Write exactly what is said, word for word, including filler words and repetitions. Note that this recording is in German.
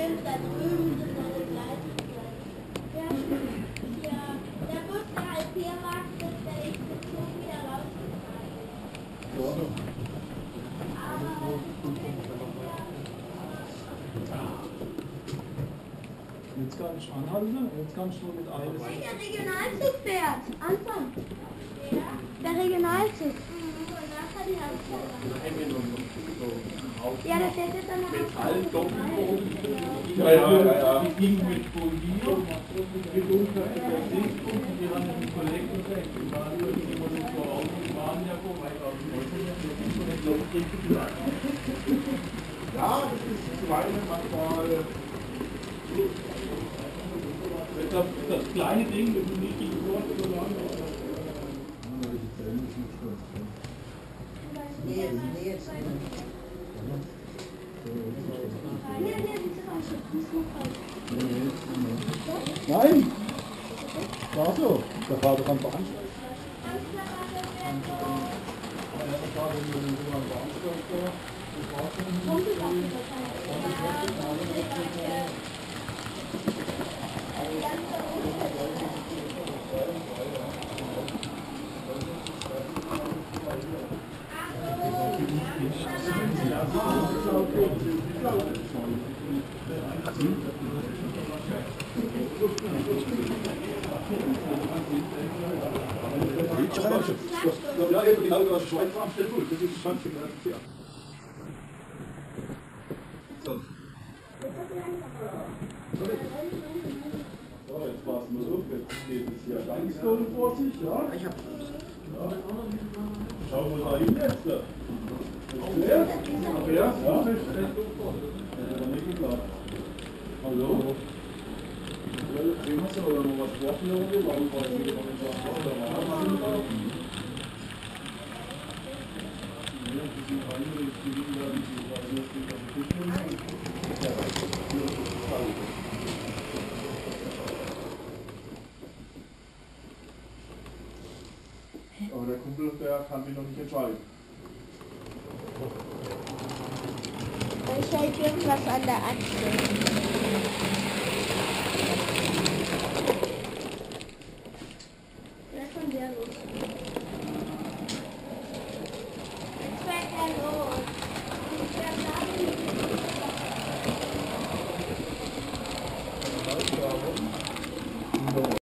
Wind da drüben sind meine Gleitflügel. Ja, ja, der Bus der halb hier war, wird der Explosion wieder rausgetragen. Aber jetzt kannst du anhalten, jetzt kannst du nur mit einem. Der Regionalzug fährt, Anfang. Der Regionalzug. Ja, das fährt jetzt an der Hand. Die ging mit Polier, mit unserer Übersichtspunkt, die haben den Kollegen gesagt, die waren voraus, die waren ja vorbei, aber die wollten ja nicht so eine Logik bleiben. Ja, das ist zweimal manchmal. Das, das kleine Ding, das ist nicht die Worte so lange. Nee, nee, jetzt nicht. Nein! Warte, der Vater kann beanstanden. Der Vater kann beanstanden. Ja, eben genau, du hast Schweiz am Stuhl, das ist schon viel mehr. So. So, jetzt passen wir so, jetzt steht es hier Steinskurve vor sich, ja? Ich hab. Schau mal da hin jetzt. Ist leer? Aber ja? Ja, das ist nicht klar. Hallo? Sehen wir so, oder noch was brauchen wir heute? Warum brauchen wir noch was? Die aber der Kumpel, der kann mich noch nicht entscheiden. Ich halte irgendwas an der Achse. Hello.